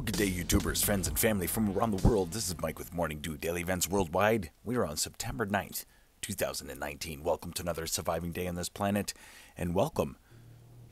Well, good day, YouTubers, friends, and family from around the world. This is Mike with Morning Dew Daily Events Worldwide. We are on September 9th, 2019. Welcome to another surviving day on this planet, and welcome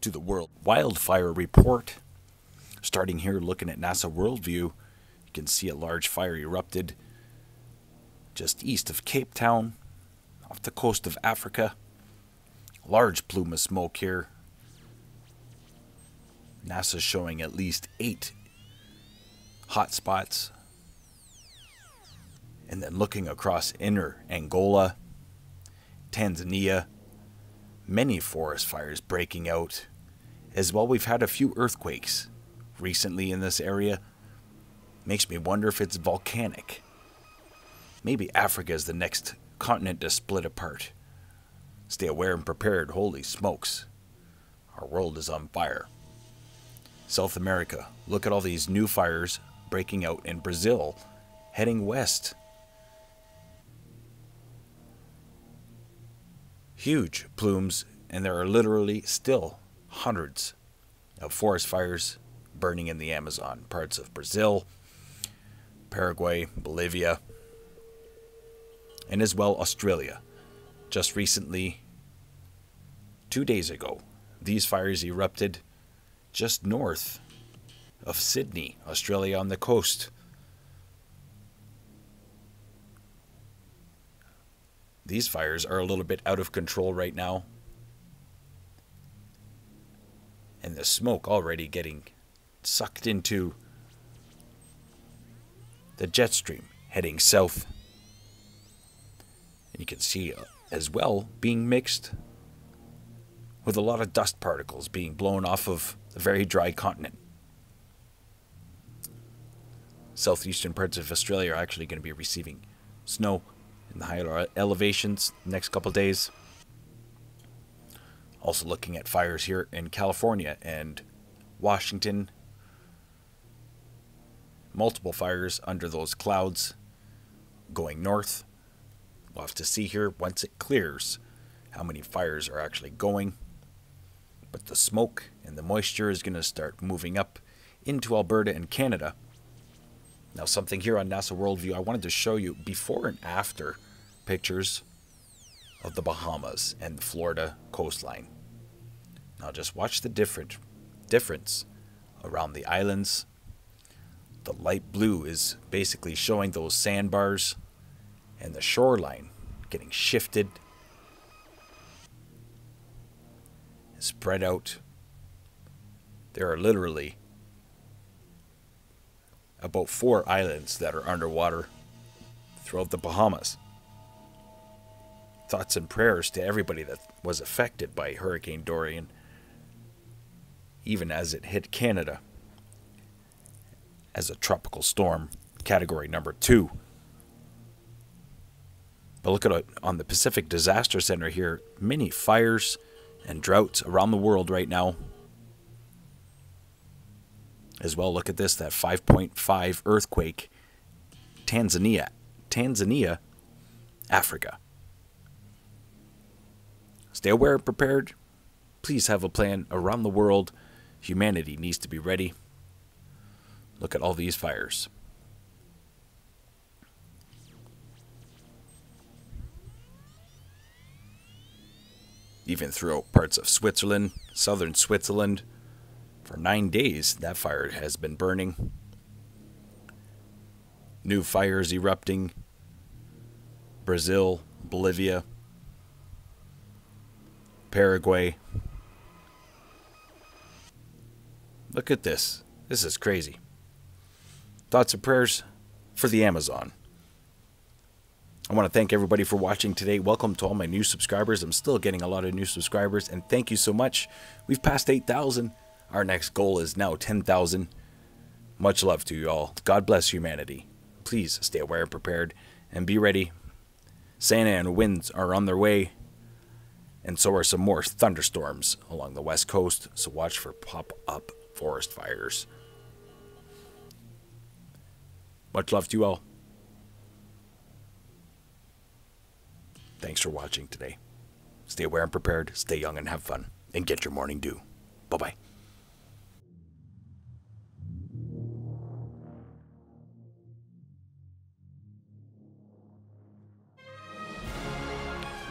to the World Wildfire Report. Starting here, looking at NASA Worldview, you can see a large fire erupted just east of Cape Town, off the coast of Africa. Large plume of smoke here. NASA's showing at least 8 hot spots. And then looking across inner Angola, Tanzania, many forest fires breaking out. As well, we've had a few earthquakes recently in this area. Makes me wonder if it's volcanic. Maybe Africa is the next continent to split apart. Stay aware and prepared. Holy smokes. Our world is on fire. South America. Look at all these new fires breaking out in Brazil, heading west. Huge plumes, and there are literally still hundreds of forest fires burning in the Amazon, parts of Brazil, Paraguay, Bolivia, and as well Australia. Just recently, 2 days ago, these fires erupted just north of Sydney, Australia, on the coast. These fires are a little bit out of control right now, and the smoke already getting sucked into the jet stream heading south. And you can see as well being mixed with a lot of dust particles being blown off of a very dry continent. Southeastern parts of Australia are actually going to be receiving snow in the higher elevations the next couple days. Also looking at fires here in California and Washington. Multiple fires under those clouds going north. We'll have to see here once it clears how many fires are actually going. But the smoke and the moisture is going to start moving up into Alberta and Canada. Now, something here on NASA Worldview, I wanted to show you before and after pictures of the Bahamas and the Florida coastline. Now just watch the difference around the islands. The light blue is basically showing those sandbars and the shoreline getting shifted, spread out. There are literally about 4 islands that are underwater throughout the Bahamas. Thoughts and prayers to everybody that was affected by Hurricane Dorian, even as it hit Canada as a tropical storm, category number 2. But look at it on the Pacific Disaster Center here. Many fires and droughts around the world right now. As well, look at this, that 5.5 earthquake, Tanzania, Africa. Stay aware and prepared. Please have a plan around the world. Humanity needs to be ready. Look at all these fires. Even throughout parts of Switzerland, southern Switzerland, for 9 days that fire has been burning. New fires erupting. Brazil, Bolivia, Paraguay. Look at this. This is crazy. Thoughts and prayers for the Amazon. I want to thank everybody for watching today. Welcome to all my new subscribers. I'm still getting a lot of new subscribers, and thank you so much. We've passed 8,000. Our next goal is now 10,000. Much love to you all. God bless humanity. Please stay aware and prepared, and be ready. Santa Ana winds are on their way, and so are some more thunderstorms along the west coast, so watch for pop-up forest fires. Much love to you all. Thanks for watching today. Stay aware and prepared, stay young and have fun, and get your morning dew. Bye-bye.